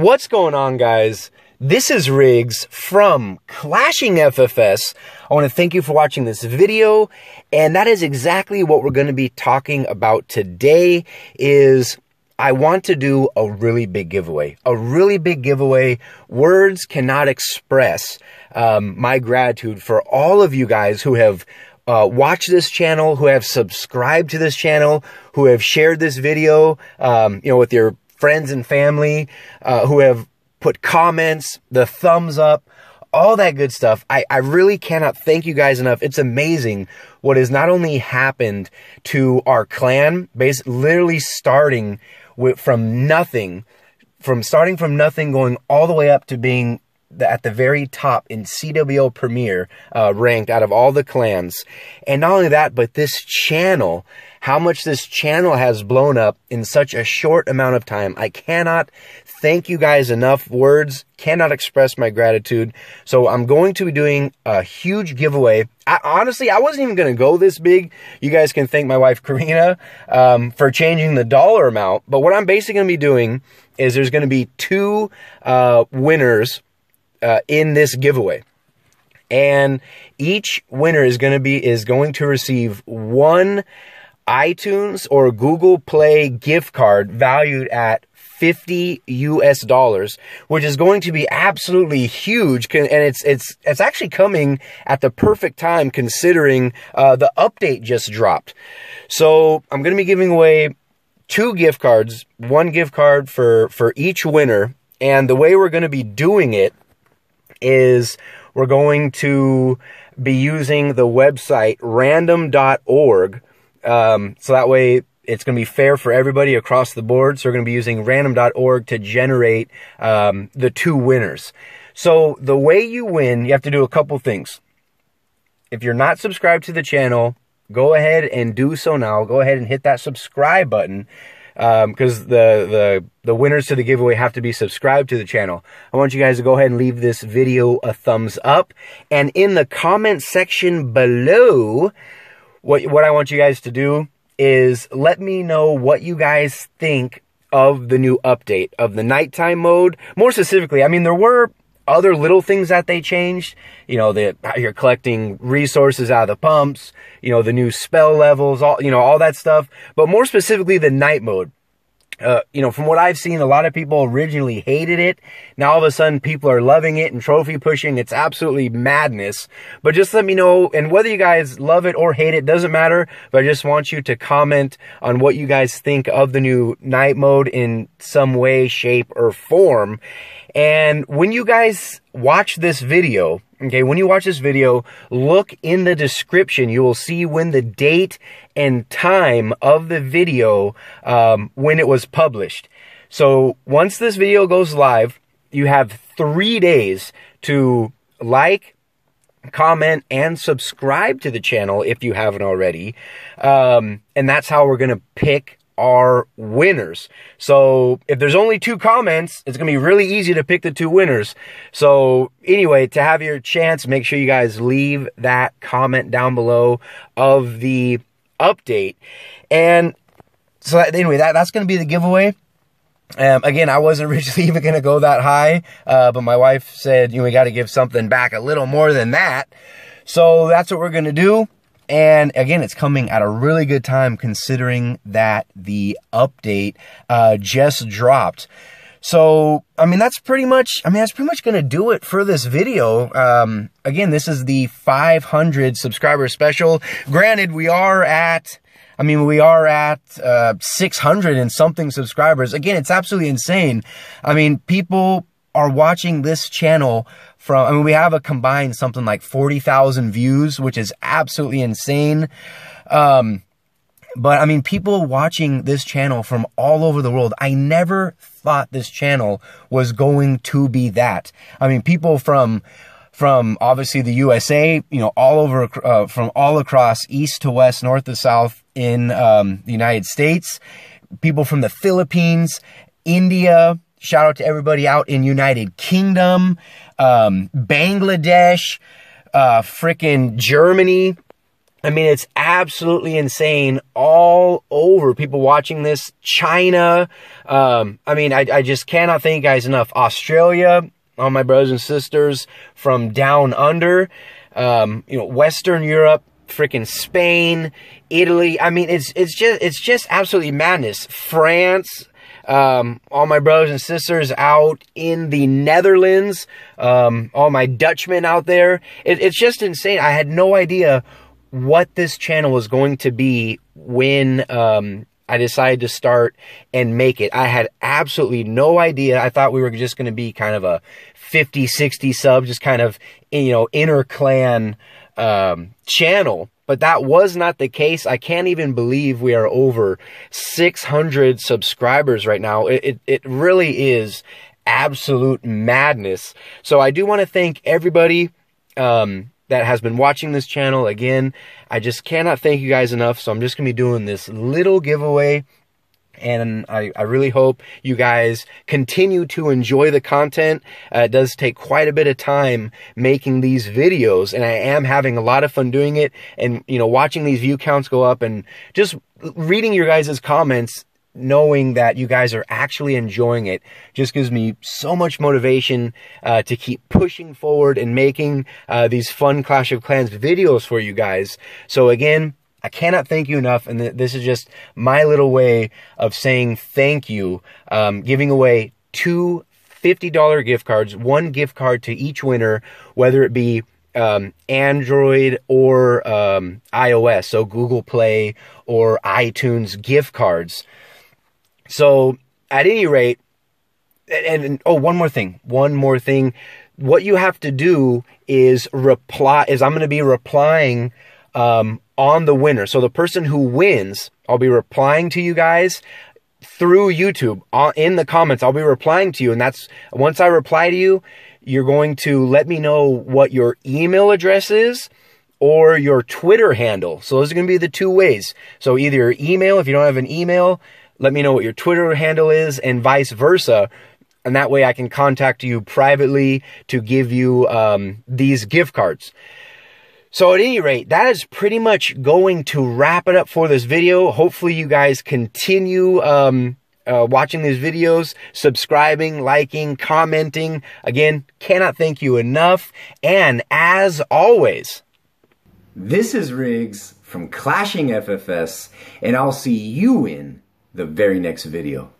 What's going on, guys? This is Riggs from Clashing FFS. I want to thank you for watching this video, and that is exactly what we're going to be talking about today. Is I want to do a really big giveaway. A really big giveaway. Words cannot express my gratitude for all of you guys who have watched this channel, who have subscribed to this channel, who have shared this video, with your friends and family, who have put comments, the thumbs up, all that good stuff. I really cannot thank you guys enough. It's amazing what has not only happened to our clan, literally starting from nothing, going all the way up to being at the very top in CWL Premier, ranked out of all the clans. And not only that, but this channel, how much this channel has blown up in such a short amount of time. I cannot thank you guys enough. Words cannot express my gratitude. So I'm going to be doing a huge giveaway. Honestly, I wasn't even going to go this big. You guys can thank my wife, Karina, for changing the dollar amount. But what I'm basically going to be doing is there's going to be two winners in this giveaway, and each winner is going to receive one iTunes or Google Play gift card valued at $50 US, which is going to be absolutely huge. And it's actually coming at the perfect time, considering the update just dropped. So I'm going to be giving away two gift cards, one gift card for each winner. And the way we're going to be doing it is we're going to be using the website random.org. So that way it's going to be fair for everybody across the board. So we're going to be using random.org to generate the two winners. So the way you win, you have to do a couple things. If you're not subscribed to the channel, go ahead and do so now. Go ahead and hit that subscribe button, because the winners to the giveaway have to be subscribed to the channel. I want you guys to go ahead and leave this video a thumbs up. And in the comment section below, what I want you guys to do is let me know what you guys think of the new update, of the nighttime mode. More specifically, I mean, there were other little things that they changed, you're collecting resources out of the pumps, the new spell levels, all that stuff. But more specifically, the night mode, from what I've seen, a lot of people originally hated it. Now all of a sudden people are loving it and trophy pushing. It's absolutely madness. But just let me know, and whether you guys love it or hate it, doesn't matter. But I just want you to comment on what you guys think of the new night mode in some way, shape, or form. And when you guys watch this video, okay, when you watch this video, look in the description. You will see when the date and time of the video, when it was published. So once this video goes live, you have 3 days to like, comment, and subscribe to the channel if you haven't already. And that's how we're going to pick our winners. So if there's only two comments, it's gonna be really easy to pick the two winners. So anyway, to have your chance, make sure you guys leave that comment down below of the update. And so anyway, that's gonna be the giveaway. Again, I wasn't originally even gonna go that high, but my wife said, we got to give something back a little more than that. So that's what we're gonna do. And again, it's coming at a really good time, considering that the update just dropped. So, that's pretty much going to do it for this video. Again, this is the 500 subscriber special. Granted, we are at 600 and something subscribers. Again, it's absolutely insane. People are watching this channel from, we have a combined something like 40,000 views, which is absolutely insane. But people watching this channel from all over the world. I never thought this channel was going to be that. People from obviously the USA, all over, from all across, east to west, north to south in the United States, people from the Philippines, India. Shout out to everybody out in United Kingdom, Bangladesh, frickin' Germany, I mean, it's absolutely insane all over. People watching this, China. I mean, I just cannot thank you guys enough. Australia, all my brothers and sisters from down under, you know, Western Europe, freaking Spain, Italy. I mean, it's just absolutely madness. France, all my brothers and sisters out in the Netherlands, all my Dutchmen out there. It's just insane. I had no idea what this channel was going to be when I decided to start and make it. I had absolutely no idea. I thought we were just going to be kind of a 50, 60 sub, just kind of, you know, inner clan channel. But that was not the case. I can't even believe we are over 600 subscribers right now. It really is absolute madness. So I do want to thank everybody that has been watching this channel. Again, I just cannot thank you guys enough. So I'm just going to be doing this little giveaway. And I really hope you guys continue to enjoy the content. It does take quite a bit of time making these videos, and I am having a lot of fun doing it. And, you know, watching these view counts go up and just reading your guys' comments, knowing that you guys are actually enjoying it, just gives me so much motivation to keep pushing forward and making these fun Clash of Clans videos for you guys. So again, I cannot thank you enough, and this is just my little way of saying thank you. Giving away two $50 gift cards, one gift card to each winner, whether it be Android or iOS, so Google Play or iTunes gift cards. So at any rate, and oh, one more thing. What you have to do is I'm going to be replying on the winner. So the person who wins, I'll be replying to you guys through YouTube in the comments. I'll be replying to you. And that's, once I reply to you, you're going to let me know what your email address is or your Twitter handle. So those are going to be the two ways. So either your email, if you don't have an email, let me know what your Twitter handle is, and vice versa. And that way I can contact you privately to give you these gift cards. So at any rate, that is pretty much going to wrap it up for this video. Hopefully you guys continue watching these videos, subscribing, liking, commenting. Again, cannot thank you enough. And as always, this is Riggs from Clashing FFS, and I'll see you in the very next video.